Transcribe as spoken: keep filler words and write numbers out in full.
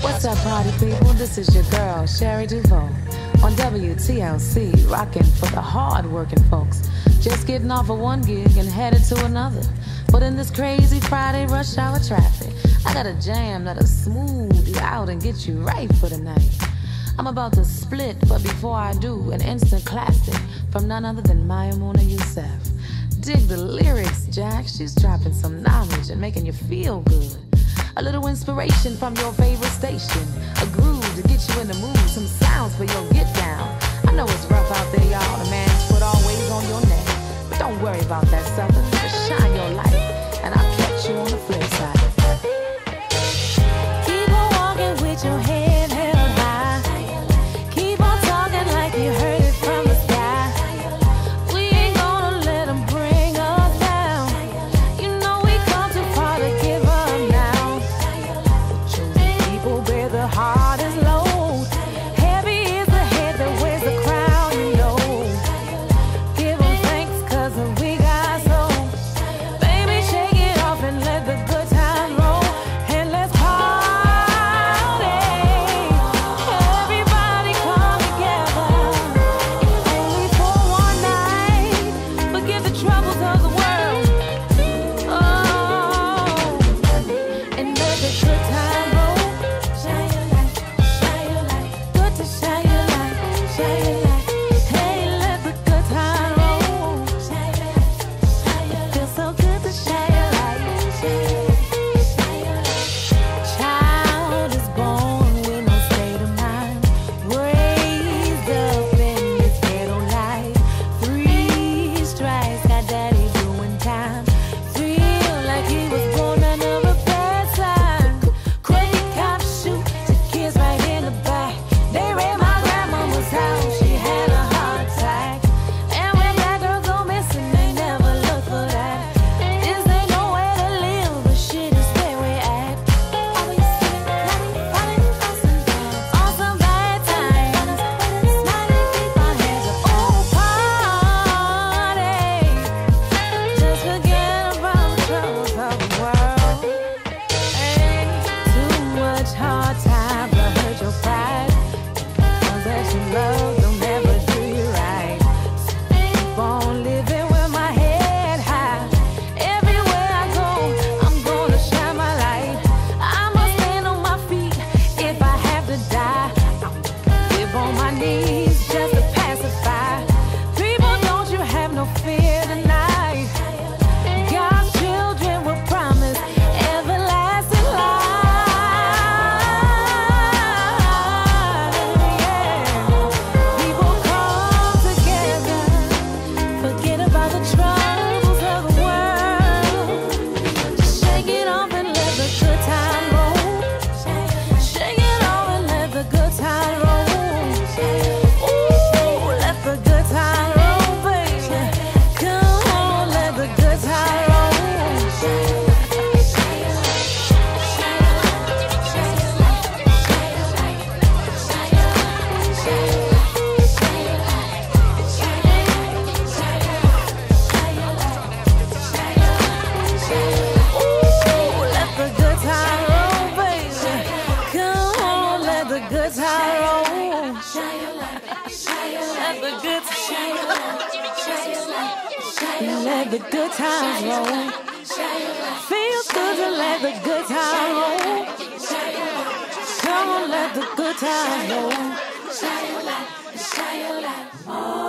What's up, party people? This is your girl, Sherry Duvall, on W T L C, rocking for the hard-working folks. Just getting off of one gig and headed to another. But in this crazy Friday rush hour traffic, I got a jam that'll smooth you out and get you right for the night. I'm about to split, but before I do, an instant classic from none other than Maimouna Youssef. Dig the lyrics, Jack. She's dropping some knowledge and making you feel good. A little inspiration from your favorite station. A groove to get you in the mood. Some sounds for your get down. I know it's rough out there, y'all. The man's foot always on your neck. But don't worry about that, sucker. Just shine your light, and I'll catch you on the flip side. Keep on walking with your head. Let the good times roll. Feels good to let the good times roll. Come on, let the good times roll.